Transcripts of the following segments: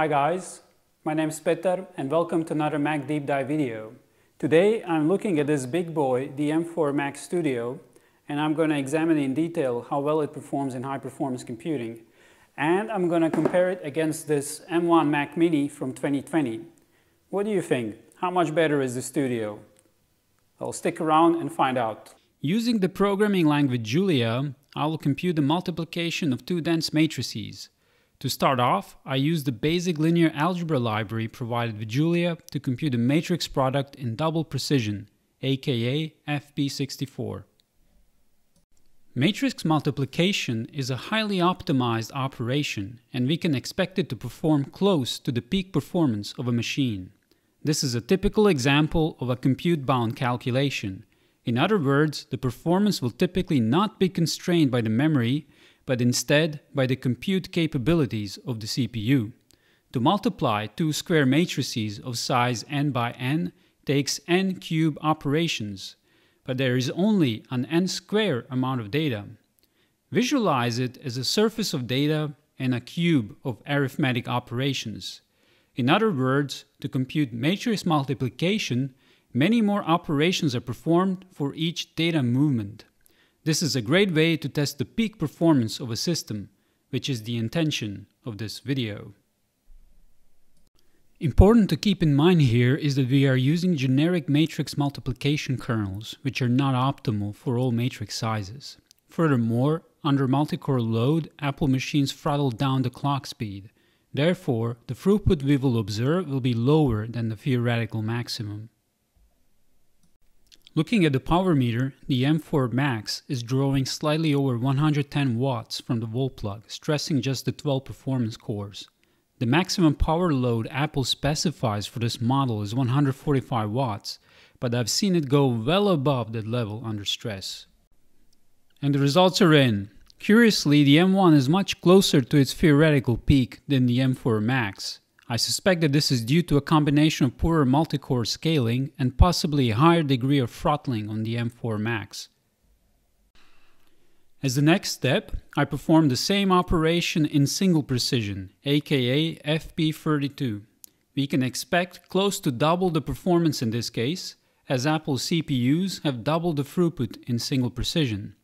Hi guys, my name is Petar and welcome to another Mac Deep Dive video. Today I'm looking at this big boy, the M4 Max Studio, and I'm going to examine in detail how well it performs in high performance computing. And I'm going to compare it against this M1 Mac mini from 2020. What do you think? How much better is the Studio? Well, stick around and find out. Using the programming language Julia, I will compute the multiplication of two dense matrices. To start off, I use the basic linear algebra library provided with Julia to compute a matrix product in double precision, aka FP64. Matrix multiplication is a highly optimized operation, and we can expect it to perform close to the peak performance of a machine. This is a typical example of a compute-bound calculation. In other words, the performance will typically not be constrained by the memory, but instead by the compute capabilities of the CPU. To multiply two square matrices of size n by n takes n cube operations, but there is only an n square amount of data. Visualize it as a surface of data and a cube of arithmetic operations. In other words, to compute matrix multiplication, many more operations are performed for each data movement. This is a great way to test the peak performance of a system, which is the intention of this video. Important to keep in mind here is that we are using generic matrix multiplication kernels, which are not optimal for all matrix sizes. Furthermore, under multi-core load, Apple machines throttle down the clock speed. Therefore, the throughput we will observe will be lower than the theoretical maximum. Looking at the power meter, the M4 Max is drawing slightly over 110 watts from the wall plug, stressing just the 12 performance cores. The maximum power load Apple specifies for this model is 145 watts, but I've seen it go well above that level under stress. And the results are in. Curiously, the M1 is much closer to its theoretical peak than the M4 Max. I suspect that this is due to a combination of poorer multi-core scaling and possibly a higher degree of throttling on the M4 Max. As the next step, I perform the same operation in single precision, aka FP32. We can expect close to double the performance in this case, as Apple's CPUs have double the throughput in single precision.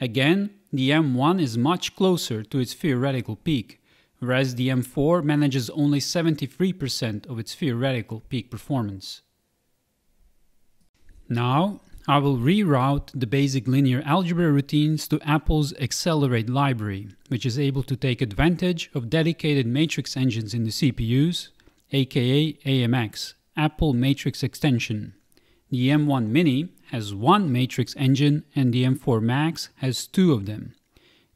Again, the M1 is much closer to its theoretical peak, whereas the M4 manages only 73% of its theoretical peak performance. Now, I will reroute the basic linear algebra routines to Apple's Accelerate library, which is able to take advantage of dedicated matrix engines in the CPUs, aka AMX, Apple Matrix Extension. The M1 Mini has one matrix engine and the M4 Max has two of them.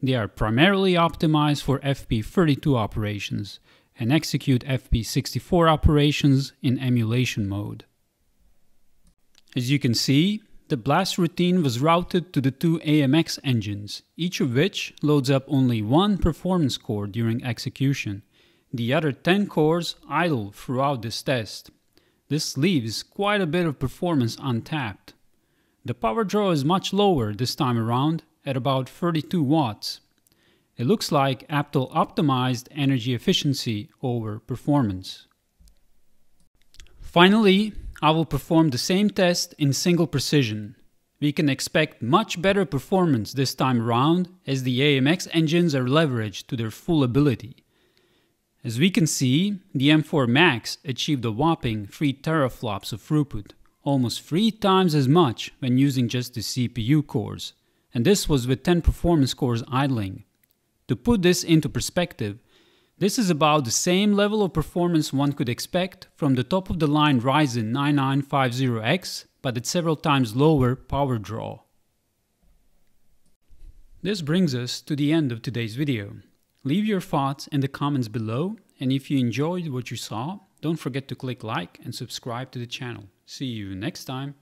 They are primarily optimized for FP32 operations and execute FP64 operations in emulation mode. As you can see, the BLAS routine was routed to the two AMX engines, each of which loads up only one performance core during execution. The other 10 cores idle throughout this test. This leaves quite a bit of performance untapped. The power draw is much lower this time around, at about 32 watts. It looks like Apple optimized energy efficiency over performance. Finally, I will perform the same test in single precision. We can expect much better performance this time around as the AMX engines are leveraged to their full ability. As we can see, the M4 Max achieved a whopping 3 teraflops of throughput, almost 3 times as much when using just the CPU cores. And this was with 10 performance cores idling. To put this into perspective, this is about the same level of performance one could expect from the top-of-the-line Ryzen 9950X, but at several times lower power draw. This brings us to the end of today's video. Leave your thoughts in the comments below, and if you enjoyed what you saw, don't forget to click like and subscribe to the channel. See you next time!